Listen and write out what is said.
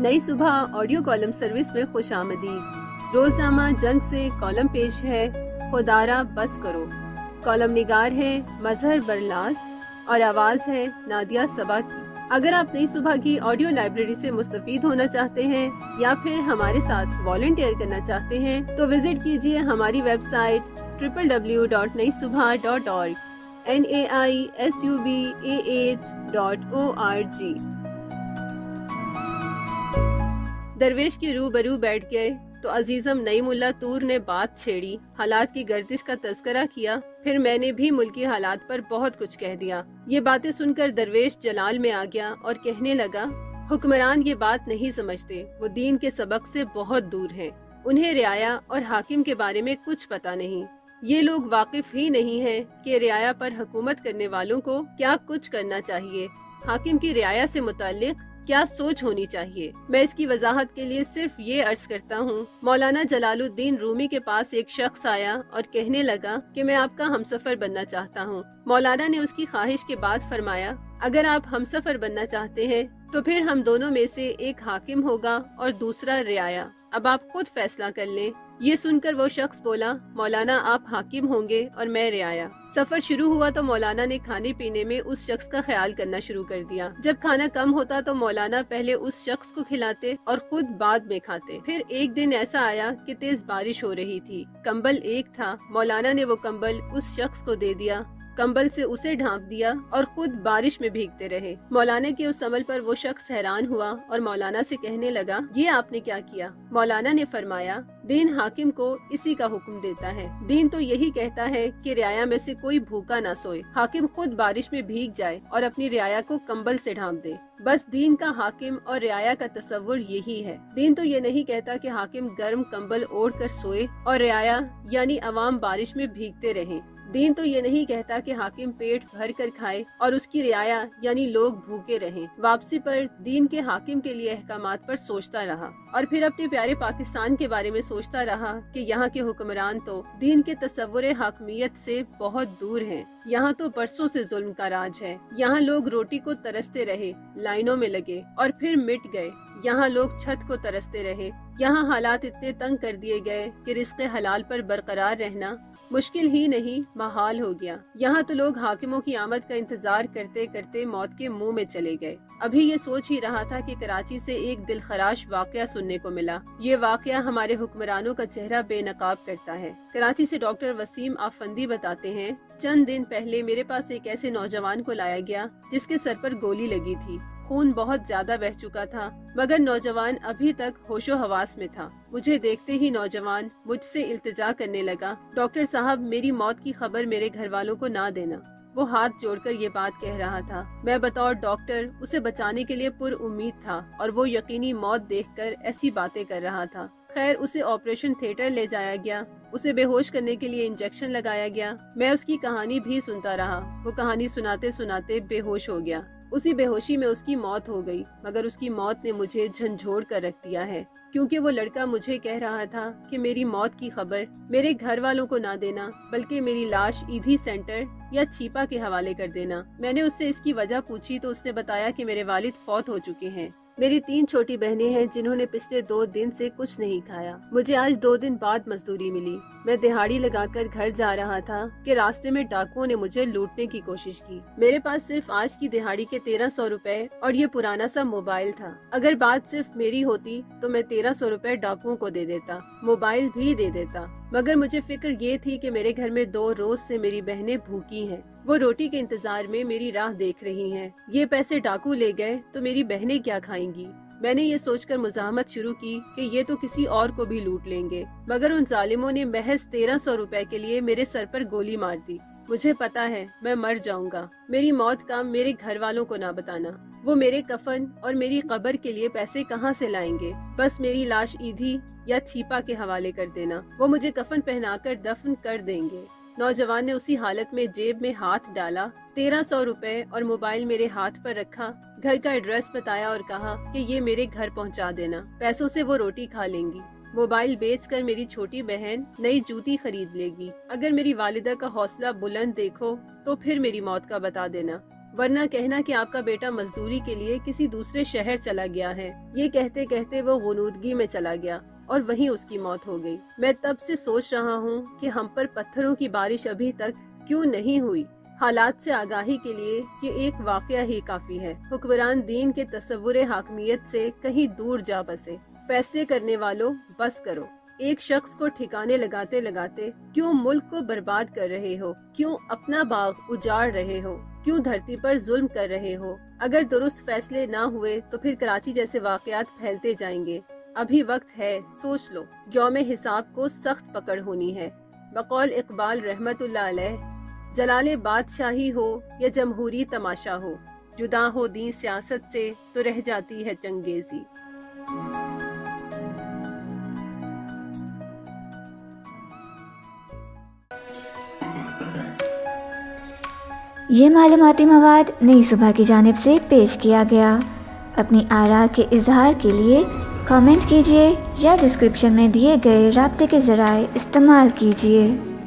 नई सुबह audio column service में खुशामदीद। रोजनामा जंग से कॉलम पेश है खुदारा बस करो। कॉलम निगार है मजहर बरलास और आवाज है नादिया सबा की। अगर आप नई सुबह की ऑडियो लाइब्रेरी से मुस्तफीद होना चाहते हैं या फिर हमारे साथ वॉलंटियर करना चाहते हैं तो विजिट कीजिए हमारी वेबसाइट www.naisubah.org naisubah.org। दरवेश के रूबरू बैठ गए तो अजीजम नई मुल्ला तूर ने बात छेड़ी, हालात की गर्दिश का तस्करा किया, फिर मैंने भी मुल्की हालात पर बहुत कुछ कह दिया। ये बातें सुनकर दरवेश जलाल में आ गया और कहने लगा, हुक्मरान ये बात नहीं समझते, वो दीन के सबक से बहुत दूर हैं, उन्हें रियाया और हाकिम के बारे में कुछ पता नहीं। ये लोग वाकिफ ही नहीं है कि रियाया पर हुकूमत करने वालों को क्या कुछ करना चाहिए, हाकिम की रियाया से मुताल्लिक क्या सोच होनी चाहिए। मैं इसकी वजाहत के लिए सिर्फ ये अर्ज करता हूँ, मौलाना जलालुद्दीन रूमी के पास एक शख्स आया और कहने लगा कि मैं आपका हमसफर बनना चाहता हूँ। मौलाना ने उसकी ख्वाहिश के बाद फरमाया, अगर आप हमसफर बनना चाहते हैं तो फिर हम दोनों में से एक हाकिम होगा और दूसरा रियाया, अब आप खुद फैसला कर लें। ये सुनकर वो शख्स बोला, मौलाना आप हाकिम होंगे और मैं रियाया। सफर शुरू हुआ तो मौलाना ने खाने पीने में उस शख्स का ख्याल करना शुरू कर दिया। जब खाना कम होता तो मौलाना पहले उस शख्स को खिलाते और खुद बाद में खाते। फिर एक दिन ऐसा आया कि तेज बारिश हो रही थी, कंबल एक था, मौलाना ने वो कंबल उस शख्स को दे दिया, कंबल से उसे ढांप दिया और खुद बारिश में भीगते रहे। मौलाना के उस अमल पर वो शख्स हैरान हुआ और मौलाना से कहने लगा, ये आपने क्या किया? मौलाना ने फरमाया, दीन हाकिम को इसी का हुक्म देता है, दीन तो यही कहता है कि रियाया में से कोई भूखा ना सोए, हाकिम खुद बारिश में भीग जाए और अपनी रियाया को कंबल से ढांप दे। बस दीन का हाकिम और रियाया का तस्वुर यही है। दीन तो ये नहीं कहता कि हाकिम गर्म कंबल ओढ़कर सोए और रियाया यानी अवाम बारिश में भीगते रहे। दीन तो ये नहीं कहता कि हाकिम पेट भर कर खाए और उसकी रियाया यानी लोग भूखे रहें। वापसी पर दीन के हाकिम के लिए अहकामात पर सोचता रहा और फिर अपने प्यारे पाकिस्तान के बारे में सोचता रहा कि यहाँ के हुक्मरान तो दीन के तस्वुरे हाकमियत से बहुत दूर हैं। यहाँ तो बरसों से जुल्म का राज है, यहाँ लोग रोटी को तरसते रहे, लाइनों में लगे और फिर मिट गए, यहाँ लोग छत को तरसते रहे, यहाँ हालात इतने तंग कर दिए गए कि रिस्क हलाल पर बरकरार रहना मुश्किल ही नहीं महाल हो गया। यहाँ तो लोग हाकिमों की आमद का इंतजार करते करते मौत के मुंह में चले गए। अभी ये सोच ही रहा था कि कराची से एक दिलखराश वाकया सुनने को मिला। ये वाकया हमारे हुक्मरानों का चेहरा बेनकाब करता है। कराची से डॉक्टर वसीम आफंदी बताते हैं, चंद दिन पहले मेरे पास एक ऐसे नौजवान को लाया गया जिसके सर पर गोली लगी थी, खून बहुत ज्यादा बह चुका था, मगर नौजवान अभी तक होशो हवास में था। मुझे देखते ही नौजवान मुझसे इल्तिजा करने लगा, डॉक्टर साहब मेरी मौत की खबर मेरे घर वालों को ना देना। वो हाथ जोड़कर ये बात कह रहा था। मैं बतौर डॉक्टर उसे बचाने के लिए पुर उम्मीद था और वो यकीनी मौत देखकर ऐसी बातें कर रहा था। खैर उसे ऑपरेशन थिएटर ले जाया गया, उसे बेहोश करने के लिए इंजेक्शन लगाया गया। मैं उसकी कहानी भी सुनता रहा, वो कहानी सुनाते सुनाते बेहोश हो गया। उसी बेहोशी में उसकी मौत हो गई, मगर उसकी मौत ने मुझे झंझोड़ कर रख दिया है, क्योंकि वो लड़का मुझे कह रहा था कि मेरी मौत की खबर मेरे घर वालों को ना देना, बल्कि मेरी लाश ईदी सेंटर या छीपा के हवाले कर देना। मैंने उससे इसकी वजह पूछी तो उसने बताया कि मेरे वालिद फौत हो चुके हैं, मेरी 3 छोटी बहनें हैं जिन्होंने पिछले 2 दिन से कुछ नहीं खाया। मुझे आज 2 दिन बाद मजदूरी मिली, मैं दिहाड़ी लगाकर घर जा रहा था कि रास्ते में डाकुओं ने मुझे लूटने की कोशिश की। मेरे पास सिर्फ आज की दिहाड़ी के 1300 रुपए और ये पुराना सा मोबाइल था। अगर बात सिर्फ मेरी होती तो मैं 1300 रुपए डाकुओं को दे देता, मोबाइल भी दे देता, मगर मुझे फिक्र ये थी कि मेरे घर में 2 रोज से मेरी बहनें भूखी हैं, वो रोटी के इंतजार में मेरी राह देख रही हैं। ये पैसे डाकू ले गए तो मेरी बहनें क्या खाएंगी? मैंने ये सोचकर मुजाहमत शुरू की कि ये तो किसी और को भी लूट लेंगे, मगर उन जालिमों ने महज 1300 रुपए के लिए मेरे सर पर गोली मार दी। मुझे पता है मैं मर जाऊंगा। मेरी मौत का मेरे घर वालों को ना बताना, वो मेरे कफन और मेरी कब्र के लिए पैसे कहाँ से लाएंगे? बस मेरी लाश ईदी या छीपा के हवाले कर देना, वो मुझे कफन पहनाकर दफन कर देंगे। नौजवान ने उसी हालत में जेब में हाथ डाला, 1300 रुपए और मोबाइल मेरे हाथ पर रखा, घर का एड्रेस बताया और कहा कि ये मेरे घर पहुँचा देना, पैसों से वो रोटी खा लेंगी। मोबाइल बेचकर मेरी छोटी बहन नई जूती खरीद लेगी। अगर मेरी वालिदा का हौसला बुलंद देखो तो फिर मेरी मौत का बता देना। वरना कहना कि आपका बेटा मजदूरी के लिए किसी दूसरे शहर चला गया है। ये कहते कहते वो गुनूदगी में चला गया और वहीं उसकी मौत हो गई। मैं तब से सोच रहा हूँ कि हम पर पत्थरों की बारिश अभी तक क्यों नहीं हुई। हालात से आगाही के लिए ये एक वाकया ही काफी है। हुक्मरान दीन के तस्वुर हाकमियत से कहीं दूर जा बसे। फैसले करने वालों बस करो। एक शख्स को ठिकाने लगाते लगाते क्यों मुल्क को बर्बाद कर रहे हो, क्यों अपना बाग उजाड़ रहे हो, क्यों धरती पर जुल्म कर रहे हो। अगर दुरुस्त फैसले ना हुए तो फिर कराची जैसे वाकयात फैलते जाएंगे। अभी वक्त है, सोच लो। यौमे हिसाब को सख्त पकड़ होनी है। बकौल इकबाल रहमतुल्लाह अलैह, जलाले बादशाही हो या जमहूरी तमाशा हो, जुदा हो दी सियासत से तो रह जाती है चंगेजी। ये मालूमाती मवाद नई सुबह की जानिब से पेश किया गया। अपनी आरा के इजहार के लिए कमेंट कीजिए या डिस्क्रिप्शन में दिए गए राब्ते के ज़राए इस्तेमाल कीजिए।